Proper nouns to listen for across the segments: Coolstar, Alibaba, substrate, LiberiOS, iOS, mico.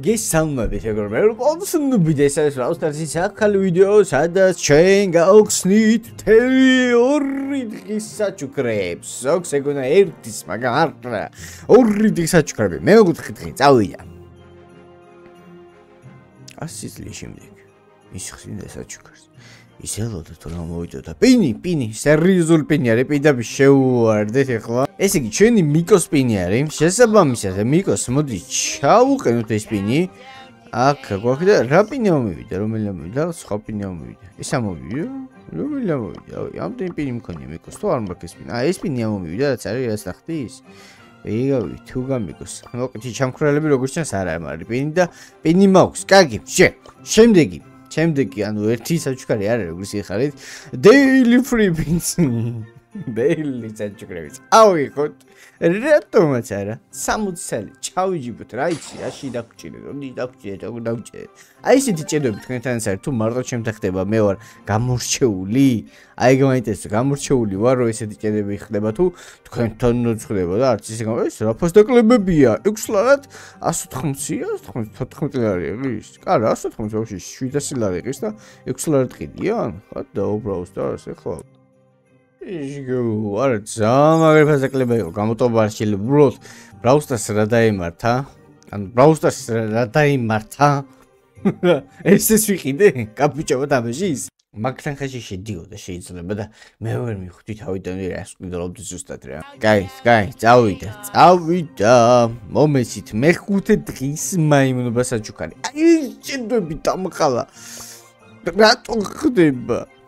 Geç sanma teşekkür ederim. Olsun da bir desen sonra ustası sakal video sada çenga oksnit teyor idik saçu krep. Sok sekona ertis magartra. Orridik saçu krep. Megut kıtkıt avuya. Asisli şimdilik. İşsin de saçu krep. ისელოთ თუ რა მოვიდოდა პინი სერიოზულ პინი არის პირდაპირ შევواردეთ ახლა ესე იგი ჩვენი მიკოს პინი არის შესაბამისად მიკოს მოდი ჩავუყენოთ ეს პინი აქ გვაქვს და რა პინი მომივიდა რომელია მომივიდა სხვა პინი მომივიდა ესა მომივიდა რომელია მომივიდა ამდენი პინი მქონია მიკოს თუ არ მაქვს ეს პინი ეს პინი მომივიდა რაც არის რაც ახტის ეგავი თუ გამიკოს მოკლედ ჩამქრალები როგორც ჩანს არ არის პინი და პინი მაქვს კარგი შემდეგი შემდეგი ანუ ერთი საჩუქარი არის როგორც იხარით daily free pins daily საჩუქრებს ავიღოთ რატომაც არა 60 წელი ჩავიჯიბოთ რა იცი რაში დაგჭირეთ ოდი დაგჭირეთ როგორ დაგჭირეთ აი ესეთი ჭედები თქვენთანაც არის თუ მარტო ჩემთან ხდება მე ვარ გამორჩეული აი გამაინტერესო გამორჩეული ვარ რომ ესეთი ჭედები ხდება თუ თქვენთან ხდება და არც ისე ეს რაფოს დაკლებებია 6-ლად 180-ია 14 ლარი ღირს კარ 180 ვაფშე 700 ლარი ღირს და 6-ლად ყიდიან ხა და უბრალოდ და ასე ხო What is the Clebeo? Gamotobarchil Brot, Braustas Radai Marta, and Braustas Radai Marta. It's a sweet day, Capucha, what I'm a cheese. Maxan has a deal, the shades of the better. Memory me to how it only asked with all the Zustatra. Guys, how it, moments it make good at this, my Mubasachuka. I should be Tamakala. That on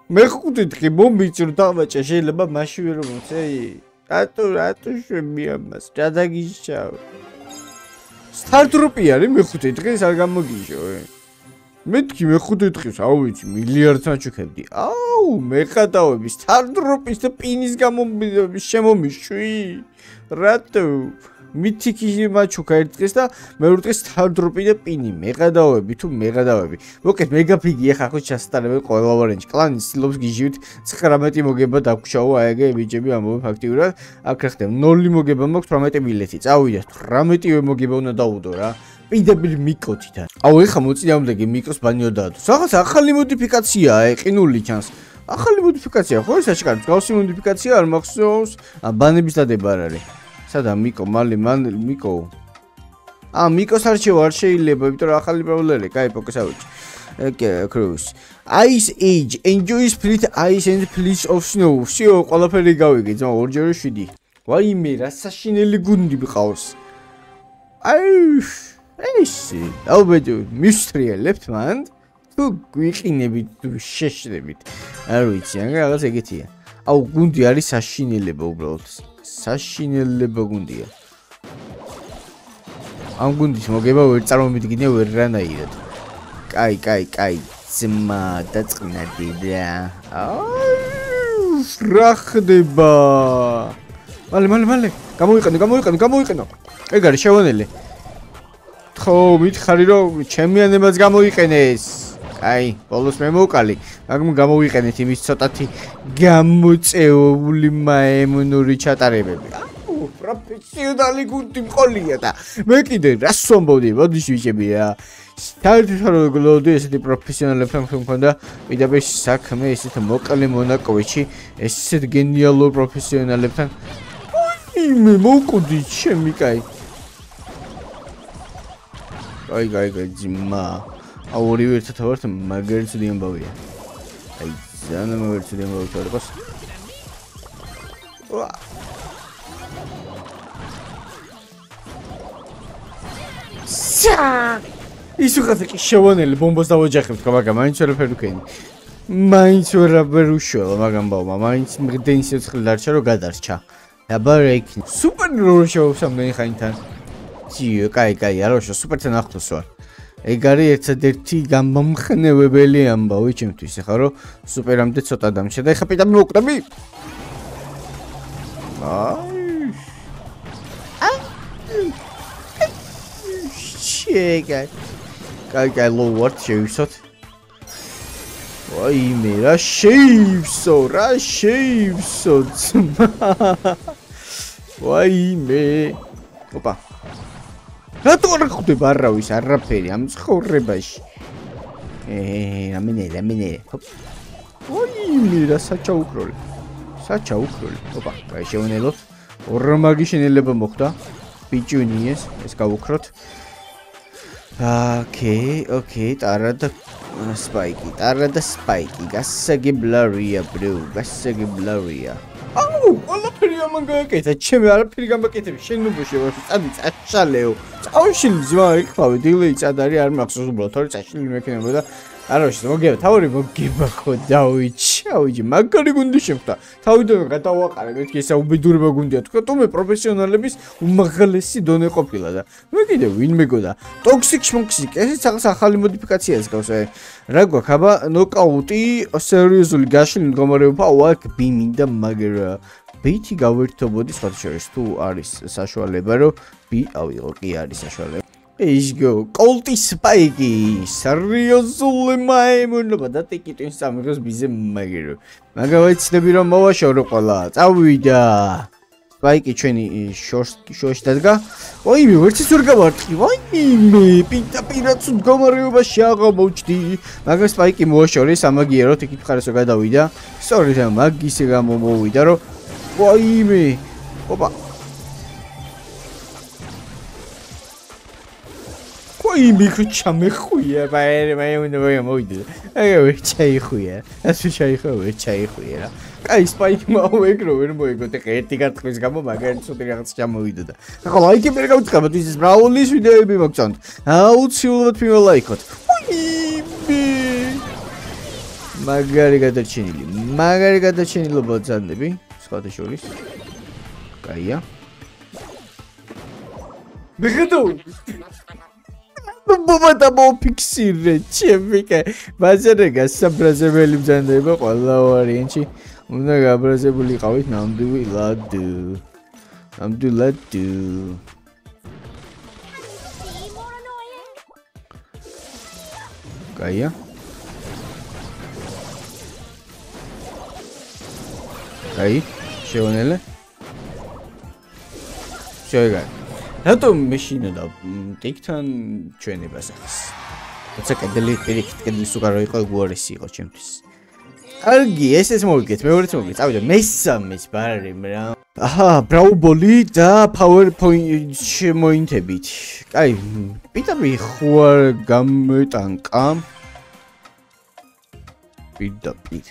მეხუთით კი მომიწრო დავაჭა შეიძლება მაშინ ვერ მომწეი რატო შემია მას რა დაგიშავ სტარტრუპი არის მეხუთით დღეს არ გამოგიჟო მეთქი მეხუთით დღეს აუ ვიცი მილიარდს აჩუქებდი აუ მეხატავები სტარტრუპის და პინის შემომიშვი რატო მითიკი მაჩუკა ერთ დღეს და მეორე დღეს თარდროპი და პინი მეყადავები თუ მეყადავები მოკეთ მეგაფიგი ახლა ხო ჩასტანები ყველა ვარენჯი კლანი ცდილობს გიჟივით 19 მოგება დაგუშაო აი ეგ ებიჭები ამბობენ ფაქტიურად აქ რა ხდება 0 მოგება მაქვს 18 მილეთი წავიდა 18 მოგება უნდა დაუდო რა პირდაპირ მიკოთიდან აუ ეხა მოწინააღმდეგე მიკოს ბანიო დაადო რაღაც ახალი მოდიფიკაციაა ეყინული ჩანს ახალი მოდიფიკაცია ხო ეს აშკარებს გავსი მოდიფიკაცია არ მახსოვს ბანების დადება არ არის Sada Miko, Maliman, Miko. Ah, Miko Sarche, Arche, Lebo, Trahali, Prolele, Kai Pocasavich. Okay, Cruise. Ice Age. Enjoy split ice and pleats of snow. Sio, Colapere Gawig, it's all Jerushidi. Why made a Sashinelli Gundi house? I see. How about you? Mystery left hand? Too quick in a bit to shesh a bit. I reach younger as I get here. How Gundi are Sashinelebo brought. Sashinelle Burgundy. I'm going to smoke over Taromitigino with Ranaid. Kai, Sima, that's gonna be there. Oh, Rachdeba. Male, come on. I got a show on it. Oh, with Hariro, champion, the Mazgamo weekend Ai, Polos Memocali. I'm Gamo weekend, it is Sotati Gamuts Eulimae Munurichatare. Oh, professionally good in Colliata. Make it a somebody. What is it? Start to glow this the professional from Fonda with a best sack mace at Mocali Monacovici, a set genial professional left. Memoco di Chemikai. I got Jimma. I will revert to the girl to the Mbawi. I don't know to the Mbawi. Sa! Isso que aqui chegou nele, bombas da Oja que ficava com a mãe, chora pelo quem. Mãe chora pelo chão, magamba, mamãe me tem seus relatos, chora gadarcha. A barreca. Super roxo, também raintan. Tio, cai, a roxo, super tenacto só. Ეგარი ერთადერთი გამომხნევებელი ამბავი ჩემთვის ახლა რომ სუპერამდე ცოტა დამშედა ხა პიტა მოკდები შეგა კაი ლოვარდ შევსოთ ვაი მე რა შევსოთ ვაი მე ოპა რატო არ ხდება არავის არაფერი ამ ცხოვრებაში? რამენე. ოი, მირა საჩაუკროლი. საჩაუკროლი. ოპა, შეუნელოთ. ორმაგი შენელება მოხდა. ბიჭუნი ეს გავუქროთ. ოკეი, ტარა და სპაიკი. გასაგებელია, bro, გასაგებელია. აუ, ყველაფერი ამაგაკეთა, ჩემი არაფერი გამაკეთებ, შენ ნუბოში ვარ, წაშალეო. წავშილი ძმაი ხავე, დილეი წადარი არ მახსოვს უბრალოდ, ორი წაშილი მექნება და არაში მოგება, თავი მოგება ხო დავიჩავი, მაგარი გუნდი შეხვდა. თავიდანვე გადავაყარე, მეთქი ესა უბედურება გუნდია, თქვა თუ მე პროფესიონალების უმაღლესი დონე ყოფილა და მე კიდე ვინმე გოდა. ტოქსიკ-შმოქსიკ, ესეც ახალი მოდიფიკაციას გავს. რა გვაქვს აბა ნოკაუტი, სერიოზული გაშლილი მდგომარეობა ვაკ ბიმინდა მაგერ ბიტი გავერთობოდი სხვაშორის თუ არის საშუალება რომ ბი ავიღო, კი არის საშუალება. Ishgo, Colty Spikey, seriously, my moon, but that take it in some because busy magiro. Magawitz the Biro Moa Shorokola, Awida Spikey Chenny is Shostaga. Why we were to Surgavati? Why me? Pinta Pirat Sugomaruba Shago Mochti, Maga Spikey Moshore, Samagiro, take it Karasogada Vida. Sorry, Magisagamo Vidaro. Why me? Oba. I mico chame chuia, vai eu não vou morrer. Eu chei chuia, acho chei chuia, chei chuia. Aí Spike mal é grover, boy, que te quer tirar com os gamos, mas ele só tem que se chamar vida. Agora like pega o gamo, tu dizes bravo, lixo ideia bem bacana. Ah, o tio vai pegar like hot. Magariga da chinili, botando bem, escuta choris. Caia. Begado. Baba da bom pixire, chefica. Mas é legal, se brasileiro jandei, vou falar o oriente. Nega brasileiro cabe não do lado. Caia. Aí, chegou nele. Chega. Hato machine da TikTok cheni basas. Atsak adeli sugaro iqo guorisi iqo chemtis. Argi eses mogets, megorets mogets. Avida messamis bari mra. Aha, bravo boli da PowerPoint chemointebit. Ai, pitabi xuar gametanka. Pidapit.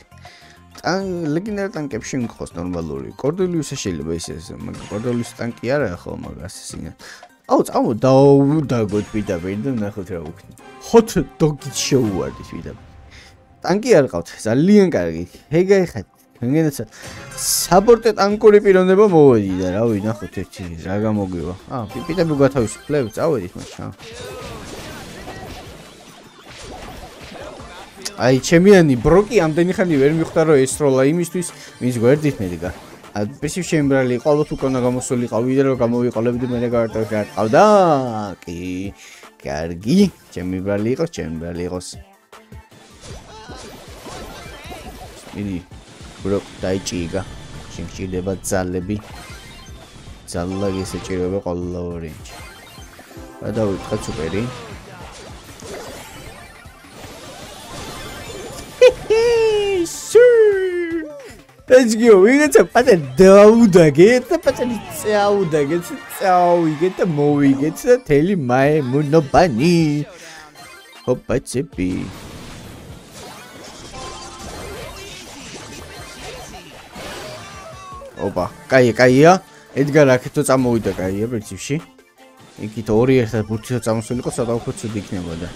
Legendary tank caption cost normaluri. Cordelius Shilbases, Cordelius tank Yara Homer assassin. Out, out, good with a window. Hot dog show word is with them. Tanky aircraft, Salian Gargi, Hege had supported Uncle Ripid on the Bomo. There are enough to take Zagamogo. Ah, Peter got house plays out this much. Ai chemiani broki amdeni khani ver miqtaro esrola imistvis vis gverdit mediga adpesiv shembrali iqavot ukona gamosoliqavida ro gamoviqalebdi mere gartaqavda ki gargi chemibrali iqos ini brok daichiga shimchileba zalebi zalla gesechireba qalla orange გადავიწყოთ სუპერი Let's go. We get to put a dog against the patent against it. We get the movie gets the telly my moon no bunny. Hope it's a bee. Opa, Kaya. It's got a kid to some with the guy. Every she. Ikitori has put you some silicos out of the dick never.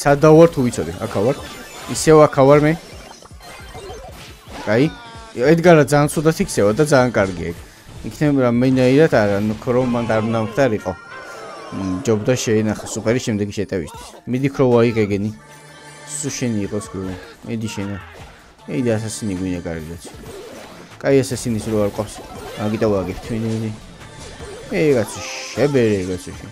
სადავარ თუ ვიცოდი, აკავარ. ისევ აკავარ მე. კაი. ედგარა ძალიან ცუდად იქცევა და ძალიან კარგია. იქნება რამენაირად არა, ქრო მან დარნამხტარ იყო. ჯობდა შეინახა სუპერი შემდეგი შეტევისთვის. მიდი ქრო ვაიღეგენი. სულ შენი იყოს გული. მიდი შენ. ეიდი ასასინი გვინა კარგიაც. კაი ასასინის რო არ ყავს. აგიტავაგებ თვინედი. ეგაც შებერე ეგაც შე.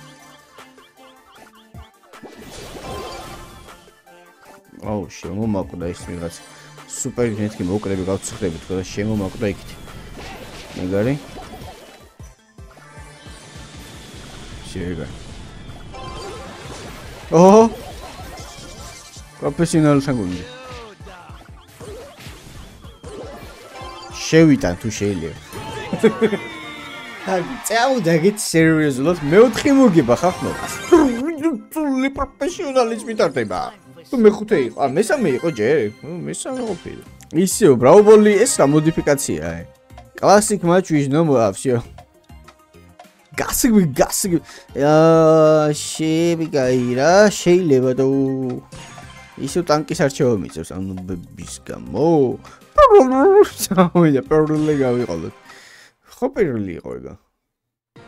Oh, shemo makuda ismigas. Super net ki mokrebi gavtsikhrebit, kada shemo makuda ikit. You ready? Here you go. Oh! Professional sanguine. Shevita to Shelia. I'm telling you, I get serious. Lot meotkhi mugi bakhafno. Fully professional is mitarteba. Tu mekhutei. A mesame iqo jer. Mesame qopil. Isio brauboli es la modifikatsiya. Classic match is no more. Gassing. She begaira, she levado. Issue tanky sarchometers on the biscamo. Probably.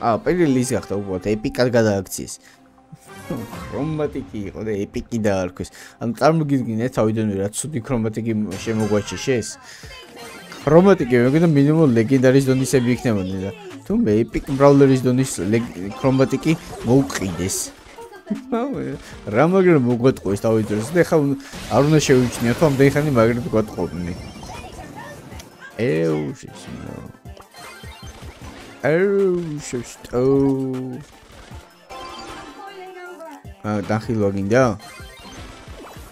Ah, Periliz after what epic galaxies. Chromatic or the epic darkus. And Tarmugin is how you do that. So the chromatic shemo watches. Chromatic, you're going to minimal legendaries don't is a big name. May pick brawlers don't is leg chromatic mokidis. Ramagar Mugot was how it is. They have Arnashevich near from the honey magnet got hold me. Oh, she's no. Oh, she's oh. Dahi logging down.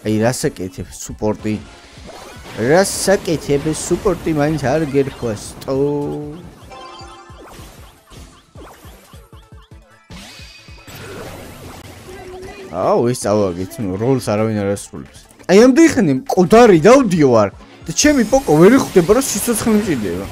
A Rasakative supporting Rasakative supporting minds are get quest. Oh. Oh, it's our rolls are in a restaurant. I am Dichanim, Kodari, doubt you are. The Chemi Poko, very good, the Brassus Himjid.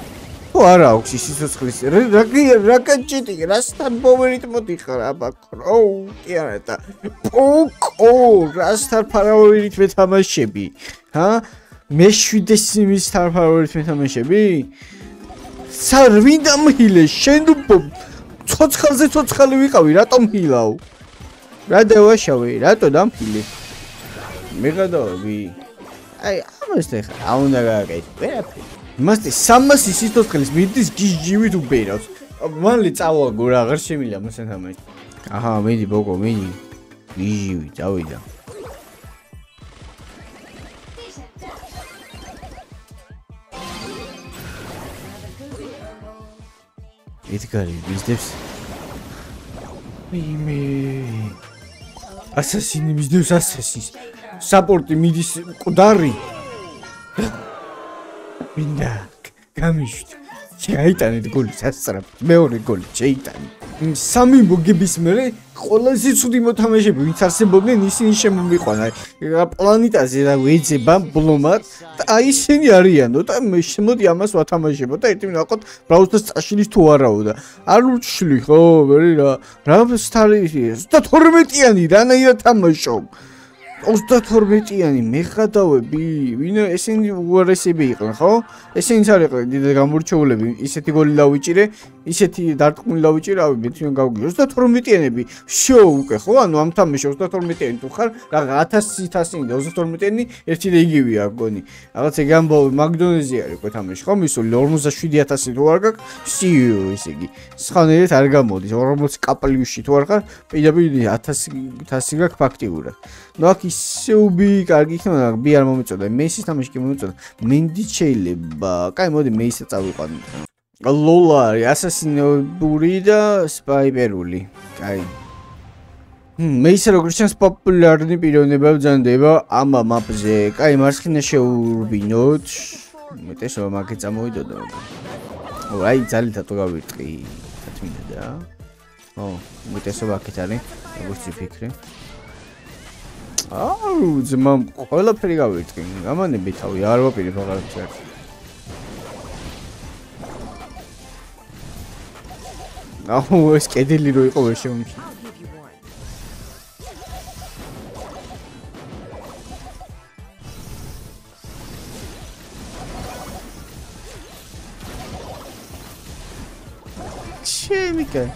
Who are out? She says, Raka cheating, Rastan Bowerit Motikara, Bakro, Yarata. Poke, oh, Rastar Parawerit with Hamashebi. Huh? Mesh with the semi star Parawerit with Hamashebi. Sarvindam Hill, Shendup, Totskazi Totskaluka, Ratom Hilo. Rather wash away, rather dump hilly. Megado, we. I almost think I want to get happy. Must the summer sister can meet this GG to bait us. One little hour, Gura, Similia, Mr. Hammett. Aha, made the book of me. Easy with Awida. It got it, these steps. Mimi. Assassin is this assassin. Support me this Kodari. Binda, Kamish, Chaitan, it goes, Sasra, Meori gold, Chaitan. In Sami Bugibis Mere, Holasudimotamesh, which are simply in Shemubikona. Planeta Zera waits a bambulomat. I send Yaria, not a Mishimodiamas, what Hamashi, but I do not protest actually to a road. Aruchliho, Verida, Ravstaris, that Hormetiani, Dana Tamasho. Os that Hormetiani, Mekatawe be, we know a single word recipe, ho? A single did the Gamurcho living, is a Tigol Lauchire, is a Darkun Lauchira between Gaugus that Hormetiani be. Show Kahoan, one Tamasho that Hormetian to her, Ragata Sitasin, those Hormetani, if they give you a goni. I'll take a gamble with McDonald's here, but Hamish Homis or Lormus Ashidiatas at work. See you, Isigi. Scanet Argamo is almost couple you shit worker, PW Tasigak Pactura. Noki so big, I get on a beer moment of the Macy's Tamish Mindy Chaleba, Kaimo the Macy's Tawipan. Lola, Assassin Burida, Spy Beruli. Macy's Christians popularly beyond the Bells and Deva, Amma Mapzek. I'm asking a show be notes. Meteso markets a mood. All right, Zalitato with 3 minutes. Oh, Meteso Bakitani, I was to pick. Oh, the mom, all up pretty good. I'm on a bit how you are open for our check. Oh, it's getting a little over. Chemical.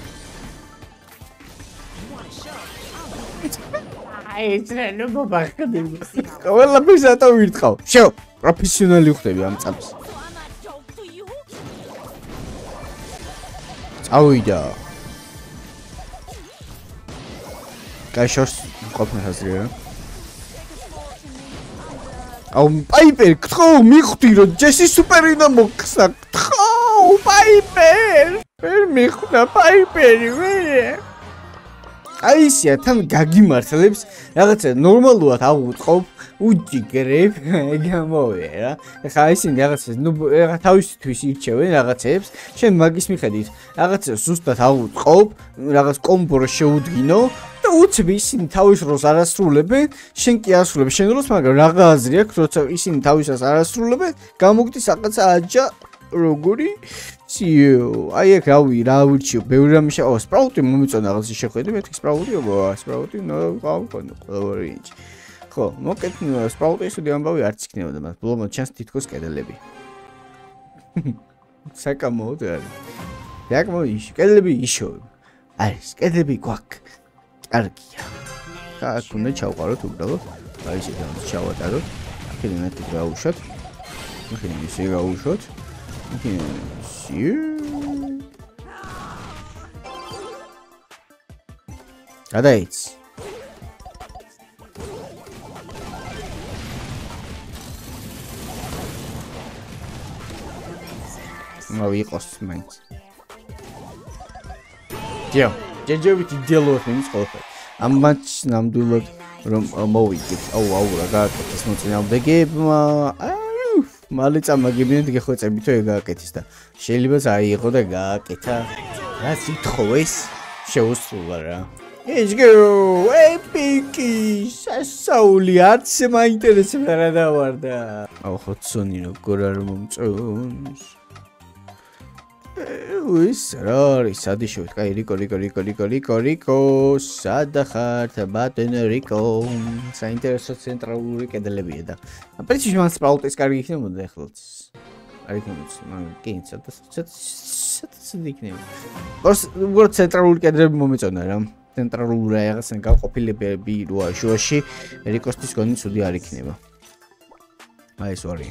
It's a little back. Well, I'm not a weird cow. Show professional look to you. I'm Sams. Awida. Cashers, Copman has real. Piper, Crow, Mikti, Jesse Super in a box. o Piper! Permíj na Piper, güey! Ay, si atam gagi marcelebs, yaqatsa normaluat agutqob, ujigreb, gamovera. Xaisin yaqatsa nu tavsitvis ichevn yaqatsebs, shen magis miqedit. Yaqatsa zustat agutqob, yaqats qombora sheudgino და უცებ ისინი თავის როლს არ ასრულებენ, შენ კი ასრულებ შენ როლს, მაგრამ რაღა აზრი აქვს, როცა ისინი თავისას არ ასრულებენ, გამოგდის რაღაცა აჯა როგორი ციო. აი ეგ რა ვიცი, ბევრი რამე შე, სპრაუტი მომიწონა რაღაცა შეხედე, მეთქი სპრაუტი, სპრაუტი, ყავ. ხო, მოკეთ სპრაუტის უდიამბავი არც იქნებოდა, მაგრამ ბოლომდე ჩანს თითქოს კედელები. საკამაოდ არის. დაკმოიშ, კედელები იშოვ. არის, კედელები გვაქვს. Argia. Как у меня чаугарот убрало. А если там чаугарот, кинет тебя ушат. Кинет себя ушат. Кинет си. Гадаец. Новый костюм. Дел. Ჯერჯერობით იდეალურად მის ხოლმე. Ამ მატჩს ნამდვილად რომ მოვიგეთ. აურა გააკეთეს მოწინააღმდეგეებმა. აუ, მალე წამაგებინეთ გეხოცებით რომ გააკეთეს და შეიძლება აიღო და გააკეთა. რა სიტყვა ეს? შეუსრულა რა. Let's go. Epic-ი. სასაული არც მაინტერესებდა რა დავარდა. აუ ხო ცონი როგორ არ მომწონს. Uis, rari, sadishot, kai rico, sadahart, batten rico, sa interesot centrauri kedelevida. A precis man sprout is karikinu dehlots. Ariknuts, man kins, satisdiknim. Bors, word centrauri kedel momitonaram, centrauri regas and kakopile bebi duashoshi, ricostis conis to the arikneva. I sorry.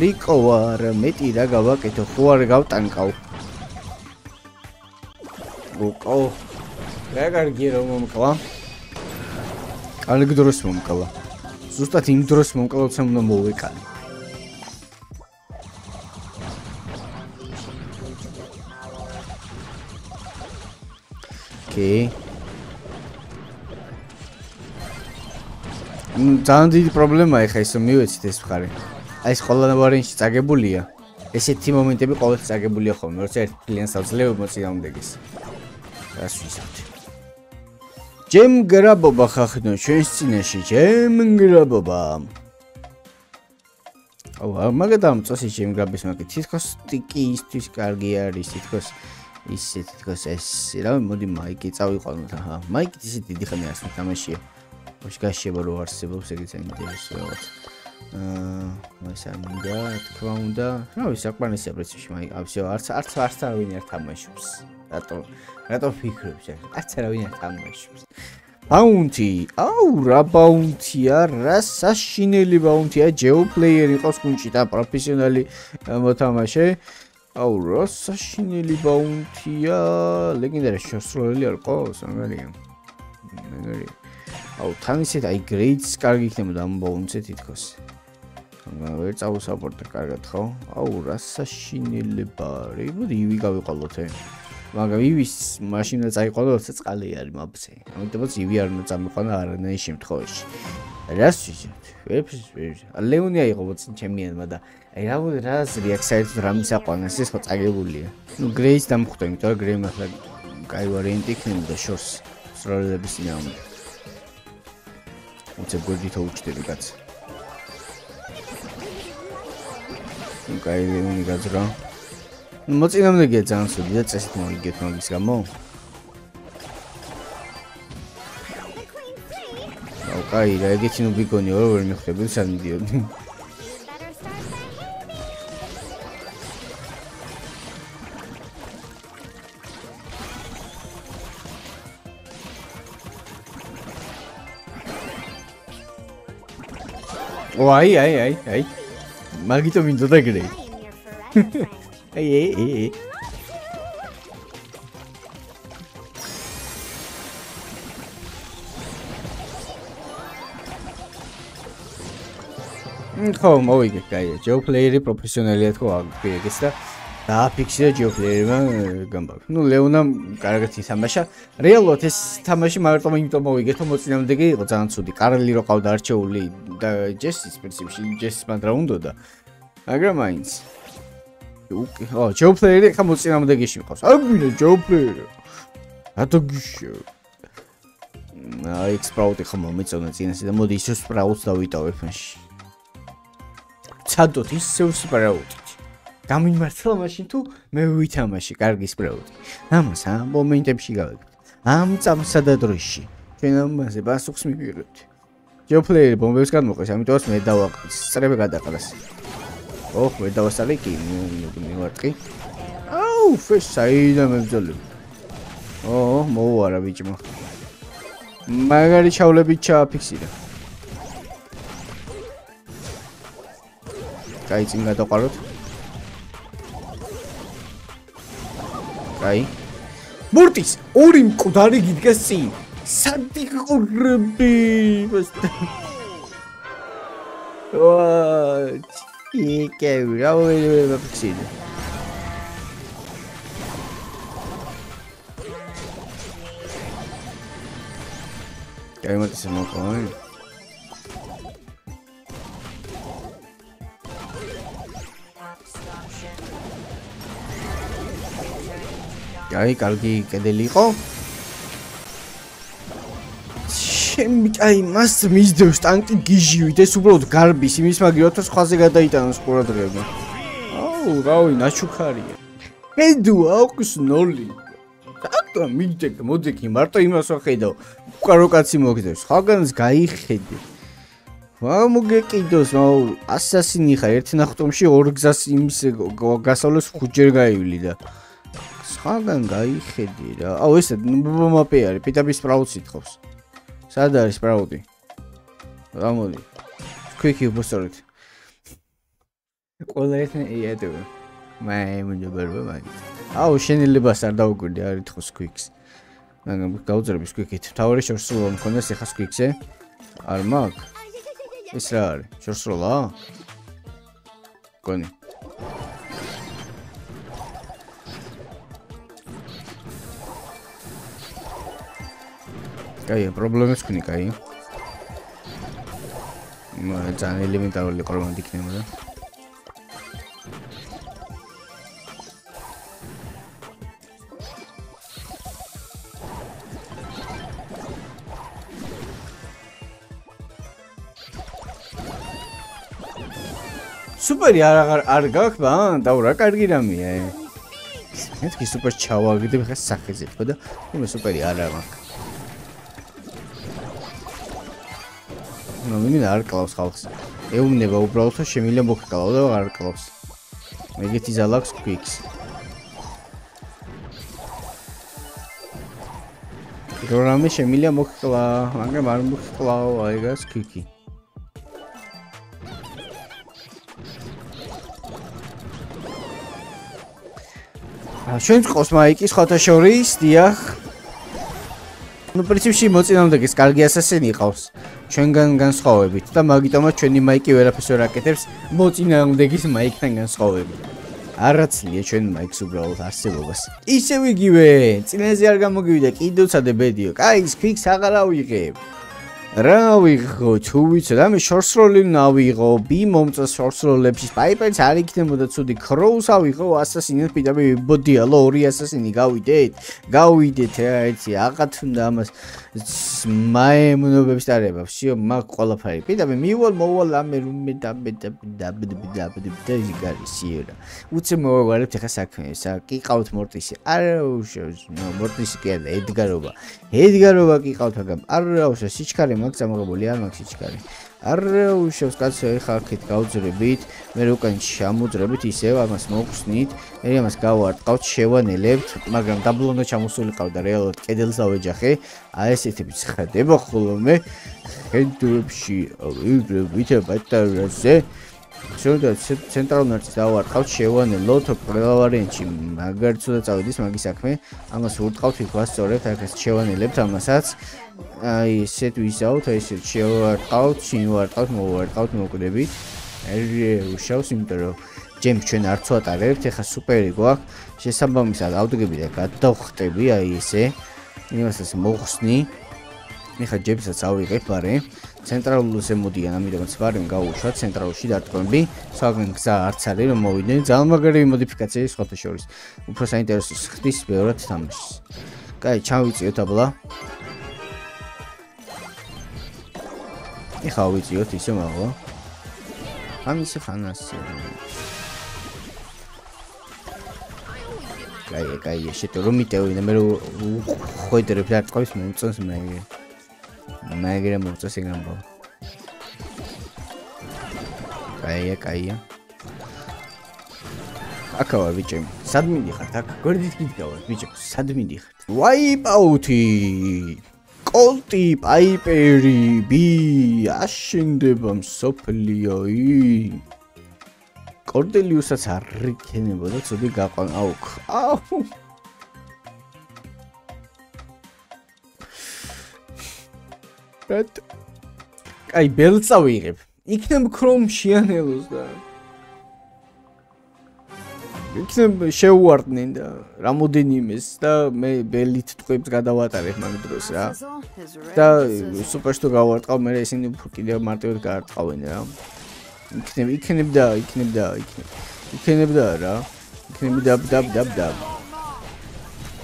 Recover, meti da gavak eto huar gaut ankau. Ukau. Regar giro momkala. Alek dros momkala. Zustat im dros momkala sam na movikali. Okay. Ძალიან დიდი პრობლემაა ხა ისო მივეცით ეს მხარე. Ეს ყველანაირად წაგებულია. ესეთი მომენტები ყოველთვის წაგებულია ხოლმე, როცა ერთ კლიენტს აძლევ მოწინააღმდეგეს. Რას ვიზარდი? ჯემგრაბობა ხახნო ჩვენს წინაშე, ჯემგრაბობა. აუ, მაგდამ წოსი ჯემგრაბის მაგით. თითქოს სტიკი ისთვის კარგი არის, თითქოს ისე, თითქოს ეს. რავი, მოდი მაიკი წავიყვანოთ, აჰა. მაიკი ისე დიდი ხანი არის თამაშია. ოშგაშება რო არსებობს, ეგეც ამინტერესებს. Вася мигает, кваунда. Ну и всяк понесе прицвещи мои. А все, арцаровинер там ищупс. Это фикрупся. Арцаровинер там ищупс. Баунти. Аура баунти. Расашинели баунти. А джеоплеери коскунчита профессионали. Вот там вообще. Аура расашинели баунти. Легендарный шоссолер кос. Ангария. Ау, там ისეთ აი გრეიდს კარგი იქნებოდა ამ ბაუნსზე თითქოს. ვერ წავუსაპორტე კარგად ხო? აუ, რა საშინელება. რიგი ივი გავიყოლოთ. მაგრამ ივის მაშინა წაიყოლა, როცა წყალი არის მაბზე. ამიტომაც ივი არ უნდა წამიყვანა არანაირი შემთხვევაში. Რას ვიჭირთ? ვერ. ლეონი აიღო ბოჭი ჩემიანმა და აი რა რეაქციაც რამისაყვანეს ეს ხო წაგებულია. ნუ გრეიდს დამხვდა, იმიტომ გრეიმ ახლა კაი ვარიანტი იქნებოდა შორს სწავლების წინააღმდეგ. Вот это гордито учитель газ. Ну кай, он газра. Ну вот и нам не гет шанс, ведь это сеть мой гет мой скамо. Ну кай, я гет ну бикони овер мне хлеб сам идиот. Oh, ay. Makita mo yung tatagre. Ay. Ხო, მოიგე, კაი, ჯეოპლეირი პროფესიონალია თქო, ეგეც და დააფიქსირა ჯეოპლეირმა გამბავი. ნუ ლეონამ კარგად ითამაშა. რეალურად ეს თამაში მარტო იმიტომ მოიგეთ, რომ მოწინააღმდეგე იყო ძალიან ცუდი. კარლი რო ყავდა არჩეული და ჯესის პრინციპში ჯესის მანდრაუნდო და მაგრამ აინც. ო, ჯეოპლეირი ხა მოწინააღმდეგეში მიყავს. აგმინე ჯეოპლეირი. რატო გიშე? აი, სპრაუტი ხომ მომეწონა წინასე და მოდი ისე სპრაუტს დავიტოვებ ფანში. Sadot is so sprouted. Come in Marcel machine too, maybe with a machine, Gargi sprout. Amazam, momentum she got. Am some sadadrishi. Genome as a bass of smooth. Joe play bombers can look as I'm just made our Srebagadakas. Oh, with our Saliki, oh, first side of the loop. Oh, more of each more. Magari Chaulevicha Pixida. Kai tinga to karot. Kai. Mortis, orim kudari gidgasi. Santi kurbi. What? He came out of the vaccine. Kai Mortis is not going. Ay, Kalki, que delico. I must miss the stunt and Gigi with a superb garbi. She missed my Giotas Quasigata and Sporadre. Oh, wow, in Ashukari. Hey, do Aucus Noli. After me, take Modiki, Marta, Imasokedo, Karokatsimokidos, Hogan's Gai Head. Wamugeki, no assassin, he hired Nachtomshi or Xasims Gasolos Kujerga leader. Hagan guy headed. Oh, is it? No, pair. Pitabi sprouts it hops. Sadar sprouty. Ramoli. Quick, you bustle it. All right, my maneuver. Oh, Shinny Libas are dog good. They are it was quicks. I'm going to squick it. Towerish or so on Conesse has quicks, eh? Armag. It's rare. Chorsola. Connie. Kaya problem is kuni kaya. Ma channel limit aur le korban dikhne mera. Super yaar agar argak ba daura kargiram hi hai. Iski super chawa gide bhi sakhe khoda. Hum super yaar agar Nominal Arklaus House. Eum Nevo Brosso, Shemilia Bocalo Arklaus. Maybe it is a Lux Quicks. Gorami Shemilia Bocala, Angamar Bocala, I guess Quickie. Shins Cosmike is hot as Shoris, Diach. No, but she must in the Giscargi Assassin House. Chengan Gans Hobbit, Tamagitama Cheni Mikey, where a person racketers, both in the Gis Mike and Gans Hobbit. Arats Lichon Mike Subrow are syllables. It's a wiggy way. Sinesiargamogu, the kiddos at the bedio. Guys, quick Sagara we gave. Raw we go to which I'm short rolling now we go. Be moments of short roll lepsis pipe and Harik them with the two the crows. How we go assassinate PW, but the lorry assassin Gawi date. Gawi deterrence Akatundamas. My monobuster of Sio Mark qualified. PW, me will more lamerum metabit. What's a more well to a kick out Mortis arrow shows no Mortis get Edgarova. Edgarova kick out Hagam arrow, so Sichkarim. Максимум Габулиан, Максимум Чикари. So that central north tower caught Shewan a lot of priority. Magar to the tower this Magisakme, Amas would caught with was or left as Shewan and left Amasats. I said without, I said she were out, she were out more, out more could be. I shall seem to James Chenar thought I left a super walk. She sometimes allowed to give it a cut off to be, I say. He was a smoke sneak. Michael James at Saudi Repare. Central Lusemudi and Amidon's Baron Gaushot, Central Shida Conbi, Sagan Xar, Salino Movidin, Zalmagari modifications, Scottish Shores, Uprosainters, this spirit thumbs. Guy Chowitz Yotabla. How is Yotisimo? Hamisafanas. Guy Shetorumito in the middle of the replat cosmos. मैं गिरा मोटो signal बो काया अकावा बिचम सादमी दिखता कर्दित की दिखावा बिचम सादमी दिखता वाइप आउटी कोल्टी पाइपेरी बी आशिंदे बम सोपलियो ई कोर्डेलियुस सारी किने बोलो सुबी गापन आउक आउ But I built a wave. I can't chrome channels. I can't show warning. Ramudini Mista may belly trip Gadawata if Mandrosa. The superstar come racing the Pukidia Martyr Guard. How in the I can't die. I can't die. I can't die. I can't dub dub dub dub.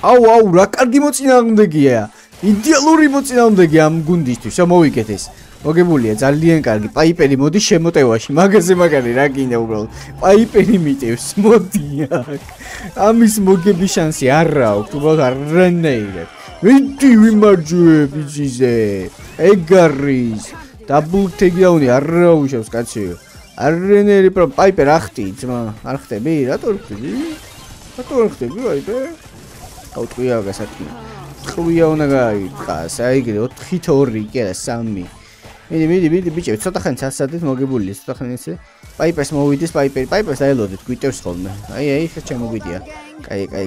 Oh, wow, rock arguments in the gear. Idealuri მოწინააღმდეგე the game გუნდისთვის ამოვიკეთეს. Მოგებულია ძალიან კარგი პაიპერი მოდი შემოტევაში. Მაგაზე მაგარი რა გინდა უბრალოდ. პაიპერი მიტევს მოდიაქ. ამის მოგების შანსი არ აქვს, უბრალოდ არანაირად. ვიდი ვიმარჯვე ბიძიზე. ეგარის. დაბლ ტეკდაუნი არ აუშავს კაცო. არენერი პრო პაიპერ ახტი ძმა. არ ხტები რატო ხტები? რატო ხტები პაიპერ? აუტყია გასატყია. Khuyaonaga qasa igre 4-2 კერა 3 მიდი ბიჭო ცოტა ხანი სასადეთ მოგებული ცოტა ხანი ისე პაიპერს მოვიდეს პაიპერს აელოდეთ გვიტევს ხოლმე აი ხე შემოგვიდია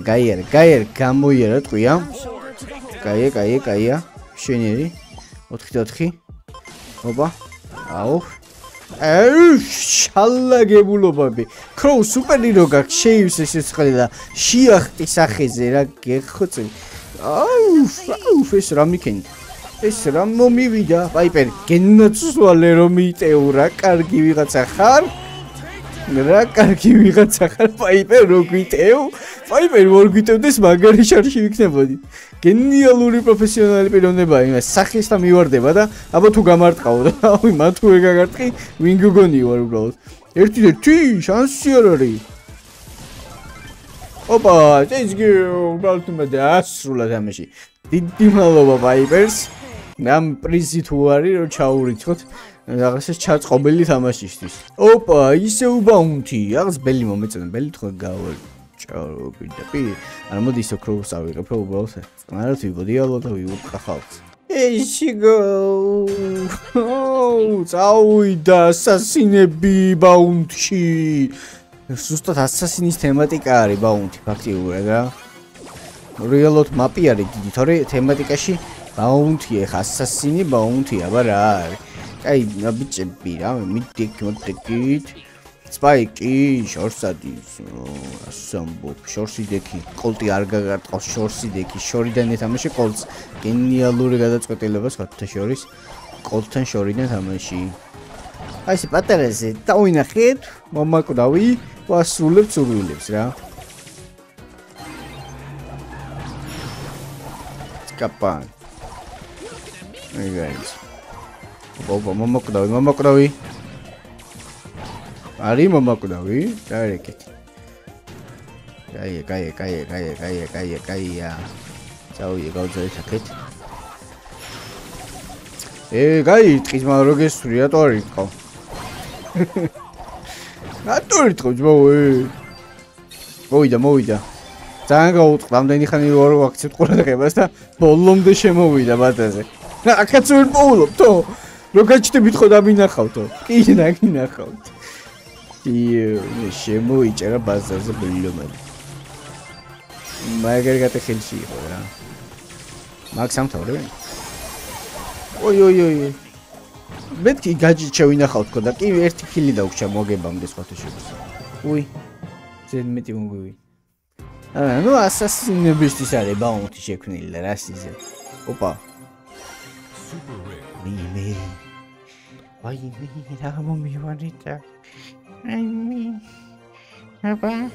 კაი გაიერ გამოიერა ტყვია კაია შენერი 4-4 ოპა აუ Эй, шаллагებულობები. Crow superhero გაქვს შეივსეს ეს ყველა შეახტის ახეზე რა გეხოცი. აუ, ეს რა მიქენი. ეს რა მომივიდა, Viper. გენაცვალე რომ იტეო რა კარგი ვიღაცა ხარ. რა კარგი ვიღაცა ხარ, Viper რო გიტეო. Viper ვარ გიტევდეს მაგარი შარში ვიქნებოდი. გენიალური პროფესიონალი პიროვნება იმას სახის და მივარდება და აბა თუ გამარტყაო და აი მან თუ ეგაგარტყი ვინ გგონი ვარ უბრალოდ ერთიდერთი შანსი არ არის ოპა ეს კი უბრალოდ მე ასრულა თამაში დიდი მადლობა ვაიბერს ნამ პრიზი თუ არის რომ ჩაურიცხოთ რაღაცა ჩაწყობილი თამაშისთვის ოპა ისე უბაუნტი რაღაც ბელი მომეწონა ბელი თქვა გავარ Oh, be I'm not so close. I will probably both. I don't think the other will come out. Here she go. Oh, how does assassin be bound? She just assassin is thematic. Are bound. Fact, you were real lot mappy. Are the thematic? She bound here. Assassin bound here. But I a bitch and beat. I'm middick. What the kid? Spike is short studies. Some book short sideki, called the Argagat of short sideki, shorten it. Hamish calls Kenya Luriga that's got a levels got the shores, called and shorten it. Hamishi. I see better as a tow in a head. Mama could away was ruled to reliefs. Capan. Boba Mama could away. Ari mama kudawi, kaya. So you go to the Guy, it's my rogues to reator. Not to it, Coachboy. Moida, Moida. Tango, Ramdani, or walks it for the Rebasta, Polum de Shemoida, but as it. I can't turn Polo, too. Look at the bit of Abinahoto. He's an Akinahot. You, Shemoich, a bastard, a balloon. My girl got a henchy. Mark something. Oy, oy, oy. Bet you got you in a hot conduct. You were to kill the Okshamoga bomb this photoshop. We said, meeting we. No assassin in the bush decided bound to check me. The last is it. Opa. Me. Why me? I'm on me one later. I mean, Papa.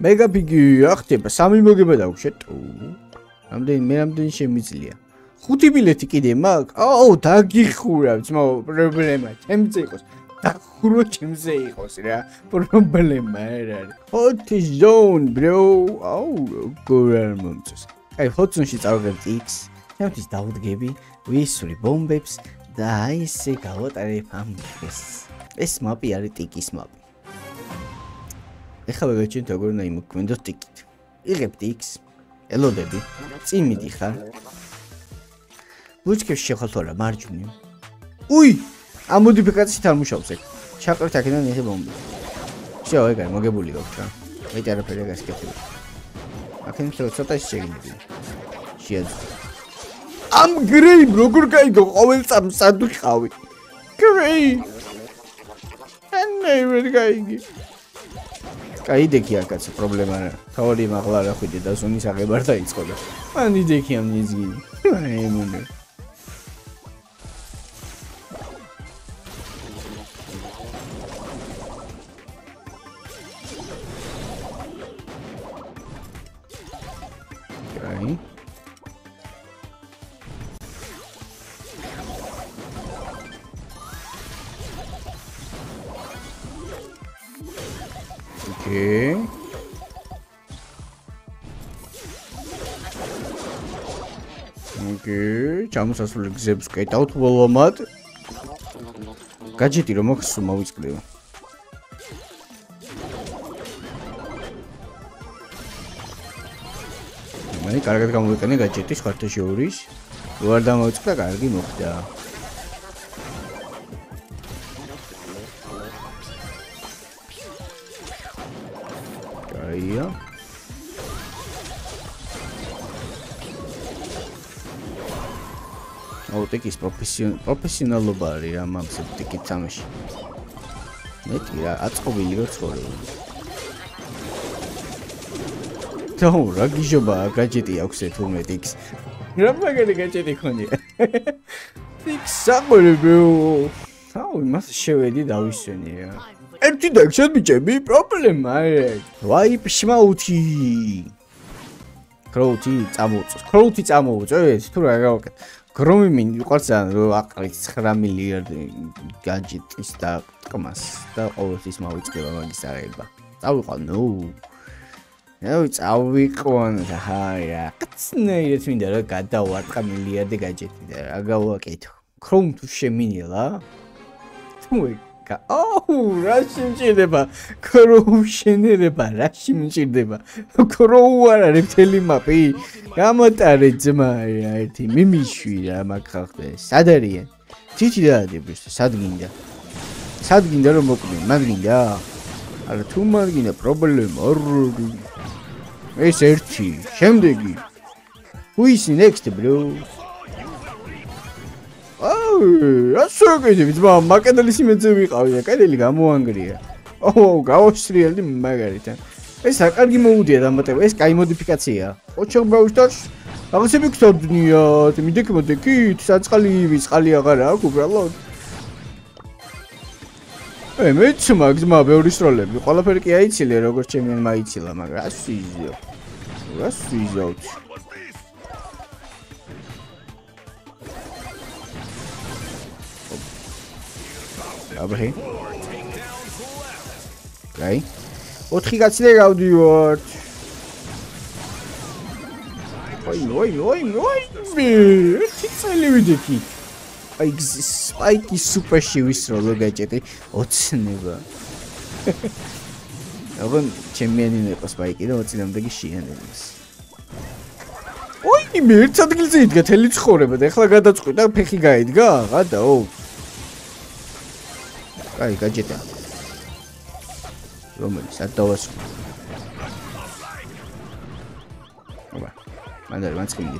Mega big, you are tip. Sammy Mogabed outshot. I'm doing Shemislia. Hutibility kid, Mark. Oh, Tagi Hura, small, Rebelema, Temsecos. Tahuru Temsecos, yeah, for Rebelema. Hot is down, bro. Oh, poor monsters. I hot some shit out of dicks. Now this doubt, Gabby. We sorry bomb babes. The high sick out are a pumpkins. A smappy are a ticky smap. I have a chance to go name a window ticket. Irreptics. Hello, baby. See me, Diha. Which gives Shekotora margin. Ui! I'm going to pick up Sitar Mushopsek. Chapter attacking on the bomb. So I got Mogabuli Doctor. Wait, I repair a schedule. I can throw what I say. She has. I'm grey, broker guy. Go always some sad to how it. Grey! And I will guy. I think that's a problem. I told him it doesn't is a liberty. I need to him easy. Okay. Okay. Okay. Chamos as well exams get out while I'm at. Gadget, you mock some always clear. Many cargo come with any gadget is hard to show this. You are the most cargo mocked down. Yeah. Oh, take his professional lobby. I'm upset. Take it, Tamish. Let's get out of here. Don't rag your bag. Gadget oxide for my dicks. You're not going to get it on you. Think somebody, bro. Oh, we must show it. Did I wish you here? Empty deck should be JB problem, my wipe smouty. Crowty, it's ammo, crowty, it's ammo. It's too rock. Crowming, you got some rock, it's familiar gadget is that. Come on, stop all this mouth. Oh, no. Now it's our weak one. Higher. It's needed in the rock at the word familiar the gadget. There, I go look at Chrome to Sheminilla. Oh, Russian Chideba, corruption, Russian Chideba, Corroa, I tell him, Mappy, Amataritsma, I think Mimishi, I'm a crafter, Sadarian, Titida, the Bristol Sadginda, Sadginda, Magrinda, are two mark in a problem or a searchy, Shamdegi. Who is next, bro? That's so good. It's about Macadalism to be out. I can't really go hungry. Oh, gosh, really, Margarita. It's like Argimodia, but I was kind of modification. What's your browsers? I was a big stop to New York. The medic of the kids, that's Kali, is Kali Agara, Cooper Lord. I made some mags, my very stroller. You call up a kid, Silly, Roger Chim, and my Chilla. My grass is out. Grass is out. Okay. What he got slid out the word? Oy, öteki ay Spike'i süper şivis rolu geçti. Otsun ne var? Avun çemberini pas Spike'i de otsunumdaki şeyin deniz. Oy bir tadı güzel diye telli çıkıyor be. Dekla gada çıkıyor. Peki gayet gada o. Ay gacete. Roman sattı vas. Oba. Mandar vans komedi.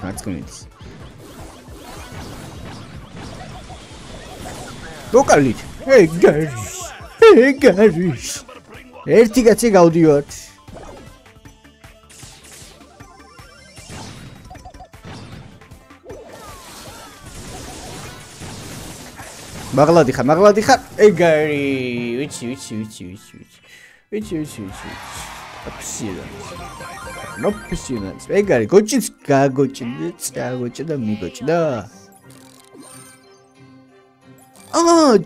Lokallit. Hey guys. Erti kaçı kalıyor? Mağladı ha. Hey gari. Uç. Apsiyonuz. No apsiyonuz. Hey gari. Koçun da mı koçun da?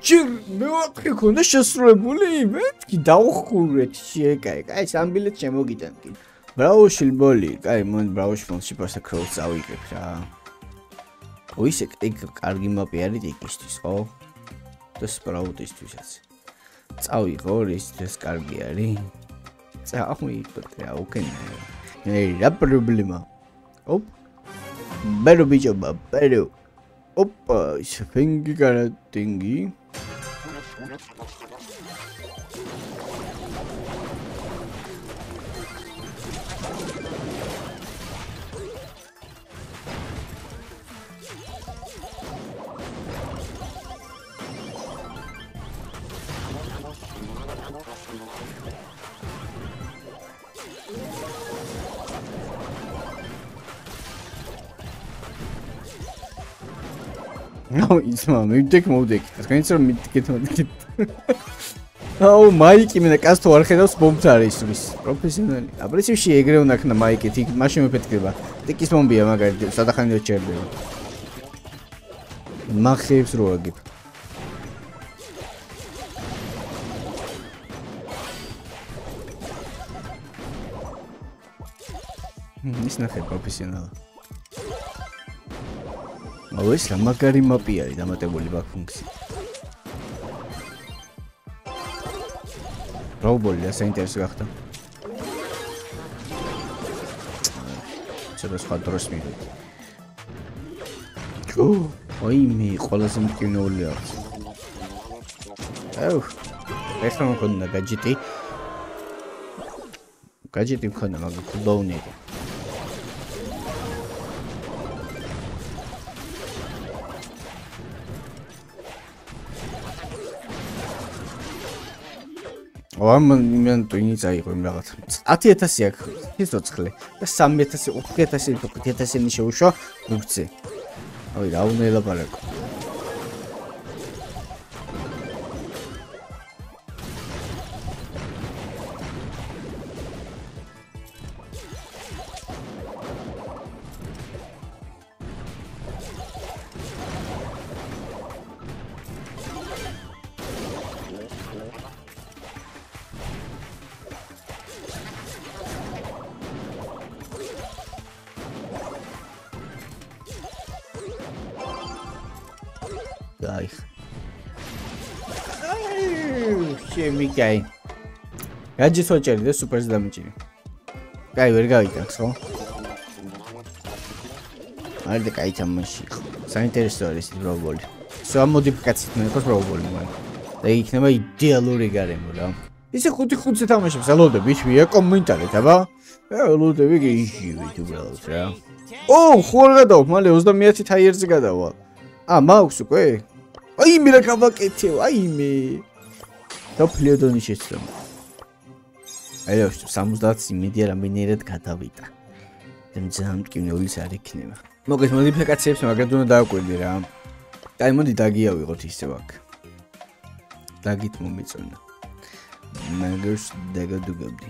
Çünkü şaşırı bulayım et ki daha kuvvet şey kay kay sen bile çemo giden ki. Braushil boli kay mon braush fon siparsa cross awi kepsa. Oysa ek argima piyari dekistis o. Das braut istusas. Awi goris das kargiari. Awi pekra oken. Ne la problema. Hop. Beru bicho beru. Opa, fengi kara tengi. No, İsmail, müdek. Aslında müdek. Oh, Mike, imine kast olarak da spam tarayıştırmış. Profesyonel. Ablesi bir şey egre unak na Mike, tik maşımı petkirba. Tek İsmail bir ama gardı. Sada kanıyor çerbe. Maxeps rogip. Nisna hep profesyonel. Ama işte makarım yapıyor, da mateboli bak fonksiyon. Robol ya sen interesi akta. Şurası kadros mıydı? Ay mi, kolasım kim ne oluyor? Esnaf konuda gadgeti konuda mı kullanıyor? Oğlum ben yine zayıfım lagat. 10,000 yak. Hiç otkle. 3,000, 4,000, 5,000 nişe uşa nükse. Ay da onu ele barak. Kay. Gadget soçarı da super damage. Kay verga itakso. Hadi kay çamaşır. Sen interestores robol. Son modifikasyonu kos robol var. Değiştirme ideal rigarem bula. İse kutu tamaşır. Salode biç bir komentare tava. Salode bir geyişi bula. Oh, horga da male uzda miyati tayırsı gadava. Ama uksuk ey. Ay mi la kavak etiyor. Ay mi. Topluluğu dönüştüm. Alo, samuzdat simidi raminered katavita. Demcem ki ne olursa rekneme. Moges modifikasyon yapsam, fakat onu daha koyduram. Taymodi tagiya uygut işte bak. Tagit mumbitsonda. Magers dega dugabdi.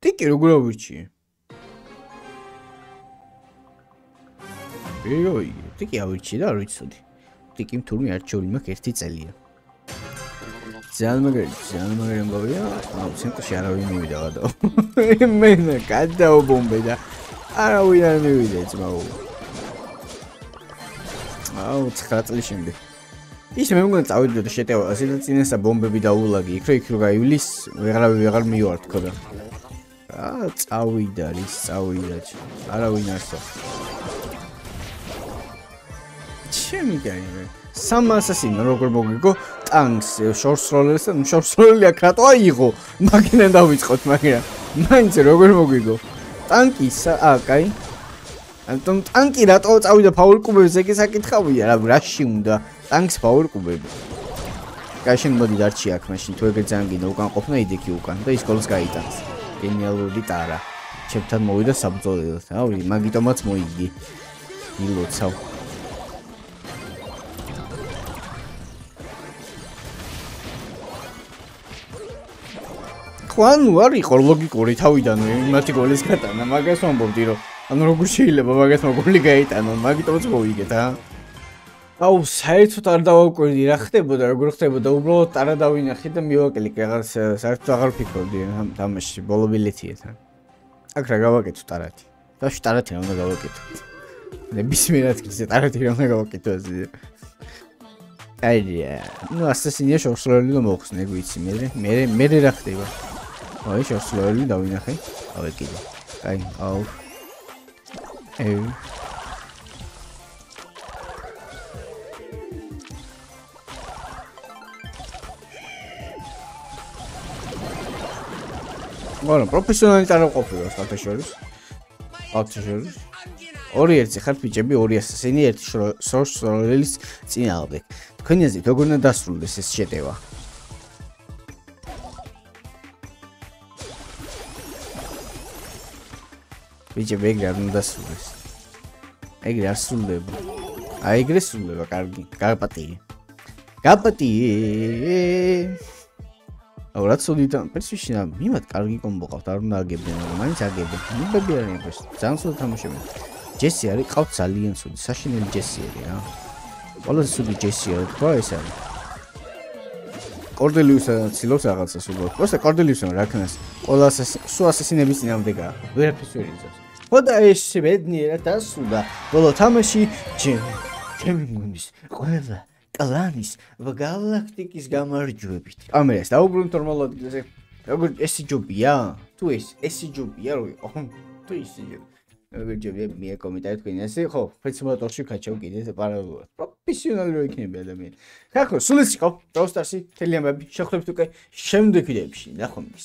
Tekir uğravuci. Eyoy, tekir uğravuci da rütsudi. Tekim turun yarışı olmak erti çalıyor. Calma, Gambia. Não, sinto cheiro em mim, já do. E mesmo, cadê o bombeja? Ah, o ia me virar, tipo. Ah, o tchacat lixinho. Isso mesmo quando saiu do cheiro, assim ele tinha essa bomba bidau lagi. Creio que o Gaiulis virar melhor, cara. Ah, saiu daí. Ah, o inarso. Que me ganha? Some assassin, Rogobogo, tanks, short strollers, and short stroller cat. Oh, you go. Mackin and David got Maria. Mine's Rogobogo. Tanky, Sakai. And don't tanky that out of the power cube. Second, how we are rushing the tanks power cube. Cashing body that chiak machine to a good zangi. No can open a decucan. They call Sky Tanks. Genial Litara. Chapter Moida subtitles. How we Magito Matsmoigi. He looks out. Quando a lógico retaúda no imagino eles catana magas são bombeiro a não roguchile babagas são complicada não magito mas vou ir que tá ao certo tardou por direto botar grupo botar o bolo tardou em achar também o que ele quer certo agora ficou de tamos probabilidade tá agora que tu tarate tá tarate não agora que tu nem 20 minutos que se tarate não agora que tu aí não assassinou só só ele não morreu né guiço mere rasteiva I shall slowly down in a head. I'll kill you. Time out. Well, professional officers. Orient, happy Jabby, Orient, senior source release in Albic. Cogniz, the Guna Dust rule, this is Cheteva. Bicho pegar não dá suas, aí graças leva carpati, agora só de tão persistir, me mata cargi com boca, tá não dá gebe, mas já gebe, não bebe nem pois, chance de tamo chegando, Jesse ali cauta salien só de sachin ele Jesse ali, olha só de Jesse ali, qual é esse? Cordelius silosa agora só do, pois é Cordelius não reconhece, olha só assassino bicho não pega, vira pessoas Вода еще беднее это суда. Было там еще чем-нибудь. Куда? Каланис в галактике с гамарджубит. Амрес, да убрун тормола. Я говорю, эсиджубия. То есть эсиджубия, он то есть. Я говорю, тебе мне комитет конесы. Хоп, почему то что хочу где-то пару. Профессиональный к небе домин. Как, сулиско, просто си телем баб, шохлеп тука, шемдекидепши, нахомис.